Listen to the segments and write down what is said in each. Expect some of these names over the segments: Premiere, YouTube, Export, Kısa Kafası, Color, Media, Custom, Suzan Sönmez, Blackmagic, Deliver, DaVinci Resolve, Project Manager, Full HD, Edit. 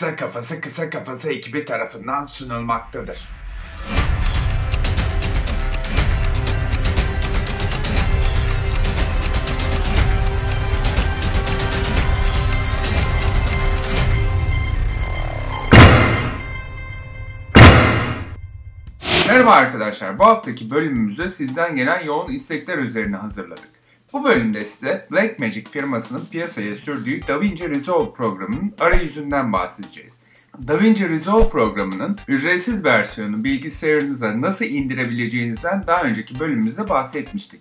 Kısa Kafası ekibi tarafından sunulmaktadır. Merhaba arkadaşlar, bu haftaki bölümümüzü sizden gelen yoğun istekler üzerine hazırladık. Bu bölümde size Blackmagic firmasının piyasaya sürdüğü DaVinci Resolve programının arayüzünden bahsedeceğiz. DaVinci Resolve programının ücretsiz versiyonu bilgisayarınıza nasıl indirebileceğinizden daha önceki bölümümüzde bahsetmiştik.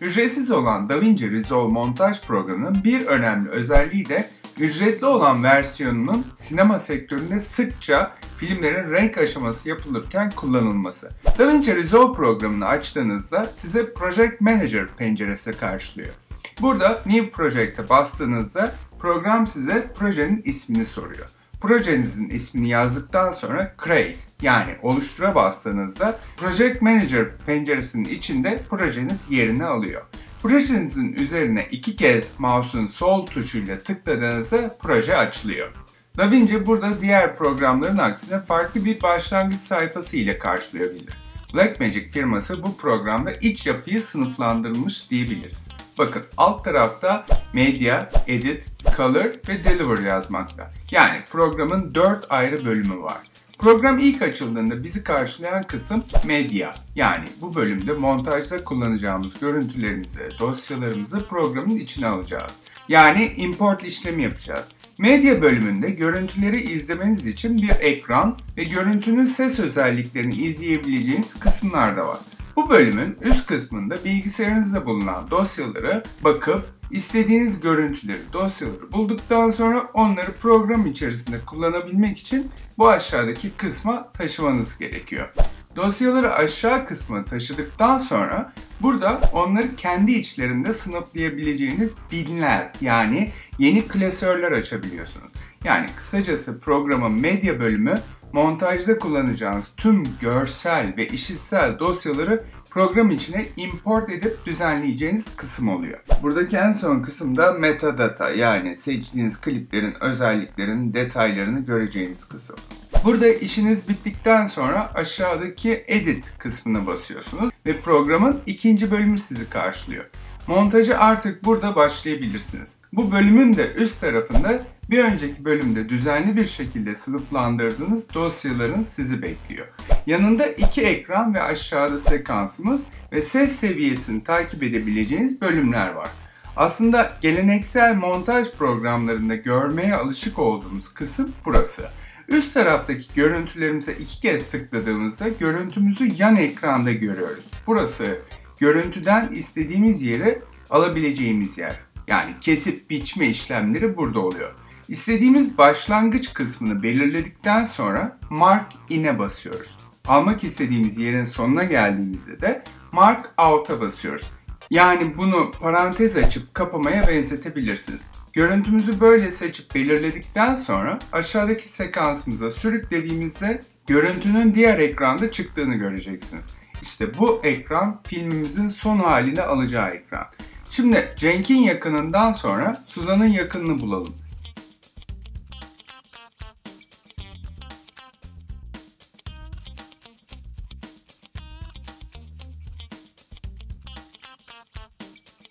Ücretsiz olan DaVinci Resolve montaj programının bir önemli özelliği de ücretli olan versiyonunun sinema sektöründe sıkça filmlerin renk aşaması yapılırken kullanılması. DaVinci Resolve programını açtığınızda size Project Manager penceresi karşılıyor. Burada New Project'e bastığınızda program size projenin ismini soruyor. Projenizin ismini yazdıktan sonra Create yani oluştura bastığınızda Project Manager penceresinin içinde projeniz yerini alıyor. Projenizin üzerine iki kez mouse'un sol tuşuyla tıkladığınızda proje açılıyor. DaVinci burada diğer programların aksine farklı bir başlangıç sayfası ile karşılıyor bizi. Blackmagic firması bu programda iç yapıyı sınıflandırmış diyebiliriz. Bakın alt tarafta Media, Edit, Color ve Deliver yazmakta. Yani programın 4 ayrı bölümü var. Program ilk açıldığında bizi karşılayan kısım Media. Yani bu bölümde montajda kullanacağımız görüntülerimizi, dosyalarımızı programın içine alacağız. Yani import işlemi yapacağız. Medya bölümünde görüntüleri izlemeniz için bir ekran ve görüntünün ses özelliklerini izleyebileceğiniz kısımlar da var. Bu bölümün üst kısmında bilgisayarınızda bulunan dosyalara bakıp istediğiniz görüntüleri, dosyaları bulduktan sonra onları program içerisinde kullanabilmek için bu aşağıdaki kısma taşımanız gerekiyor. Dosyaları aşağı kısmına taşıdıktan sonra burada onları kendi içlerinde sınıflayabileceğiniz binler yani yeni klasörler açabiliyorsunuz. Yani kısacası programın medya bölümü montajda kullanacağınız tüm görsel ve işitsel dosyaları program içine import edip düzenleyeceğiniz kısım oluyor. Buradaki en son kısımda metadata yani seçtiğiniz kliplerin özelliklerini, detaylarını göreceğiniz kısım. Burada işiniz bittikten sonra aşağıdaki Edit kısmına basıyorsunuz ve programın ikinci bölümü sizi karşılıyor. Montajı artık burada başlayabilirsiniz. Bu bölümün de üst tarafında bir önceki bölümde düzenli bir şekilde sınıflandırdığınız dosyaların sizi bekliyor. Yanında iki ekran ve aşağıda sekansımız ve ses seviyesini takip edebileceğiniz bölümler var. Aslında geleneksel montaj programlarında görmeye alışık olduğumuz kısım burası. Üst taraftaki görüntülerimize iki kez tıkladığımızda görüntümüzü yan ekranda görüyoruz. Burası görüntüden istediğimiz yere alabileceğimiz yer. Yani kesip biçme işlemleri burada oluyor. İstediğimiz başlangıç kısmını belirledikten sonra Mark In'e basıyoruz. Almak istediğimiz yerin sonuna geldiğimizde de Mark Out'a basıyoruz. Yani bunu parantez açıp kapamaya benzetebilirsiniz. Görüntümüzü böyle seçip belirledikten sonra aşağıdaki sekansımıza sürüklediğimizde görüntünün diğer ekranda çıktığını göreceksiniz. İşte bu ekran filmimizin son halini alacağı ekran. Şimdi Cenk'in yakınından sonra Suzan'ın yakınını bulalım.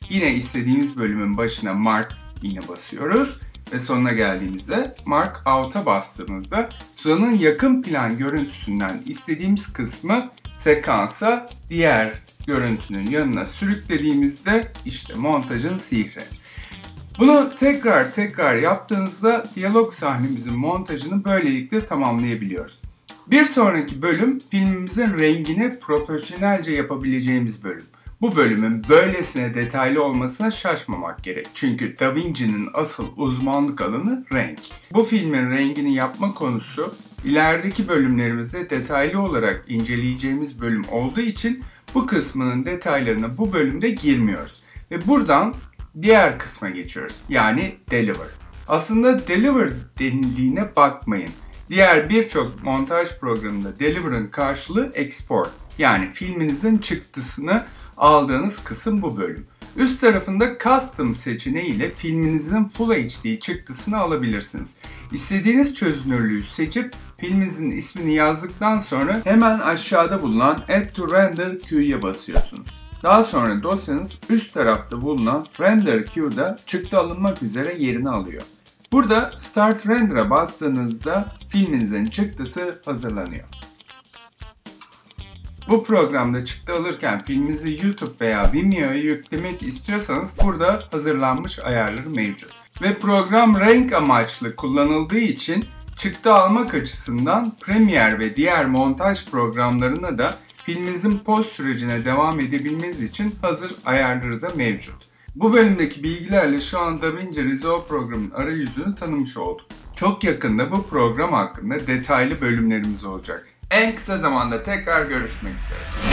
Yine istediğimiz bölümün başına Mark In'e basıyoruz ve sonuna geldiğimizde Mark Out'a bastığımızda Suzan'ın yakın plan görüntüsünden istediğimiz kısmı sekansa diğer görüntünün yanına sürüklediğimizde işte montajın sihri. Bunu tekrar yaptığınızda diyalog sahnemizin montajını böylelikle tamamlayabiliyoruz. Bir sonraki bölüm filmimizin rengini profesyonelce yapabileceğimiz bölüm. Bu bölümün böylesine detaylı olmasına şaşmamak gerek. Çünkü DaVinci'nin asıl uzmanlık alanı renk. Bu filmin rengini yapma konusu ilerideki bölümlerimizde detaylı olarak inceleyeceğimiz bölüm olduğu için bu kısmının detaylarına bu bölümde girmiyoruz. Ve buradan diğer kısma geçiyoruz. Yani Deliver. Aslında Deliver denildiğine bakmayın. Diğer birçok montaj programında Deliver'ın karşılığı Export. Yani filminizin çıktısını aldığınız kısım bu bölüm. Üst tarafında Custom seçeneği ile filminizin Full HD çıktısını alabilirsiniz. İstediğiniz çözünürlüğü seçip filminizin ismini yazdıktan sonra hemen aşağıda bulunan Add to Render Queue'ya basıyorsunuz. Daha sonra dosyanız üst tarafta bulunan Render Queue'da çıktı alınmak üzere yerini alıyor. Burada Start Render'a bastığınızda filminizin çıktısı hazırlanıyor. Bu programda çıktı alırken filminizi YouTube veya Vimeo'ya yüklemek istiyorsanız burada hazırlanmış ayarları mevcut. Ve program renk amaçlı kullanıldığı için çıktı almak açısından Premiere ve diğer montaj programlarına da filminizin post sürecine devam edebilmeniz için hazır ayarları da mevcut. Bu bölümdeki bilgilerle şu an DaVinci Resolve programının arayüzünü tanımış olduk. Çok yakında bu program hakkında detaylı bölümlerimiz olacak. En kısa zamanda tekrar görüşmek üzere.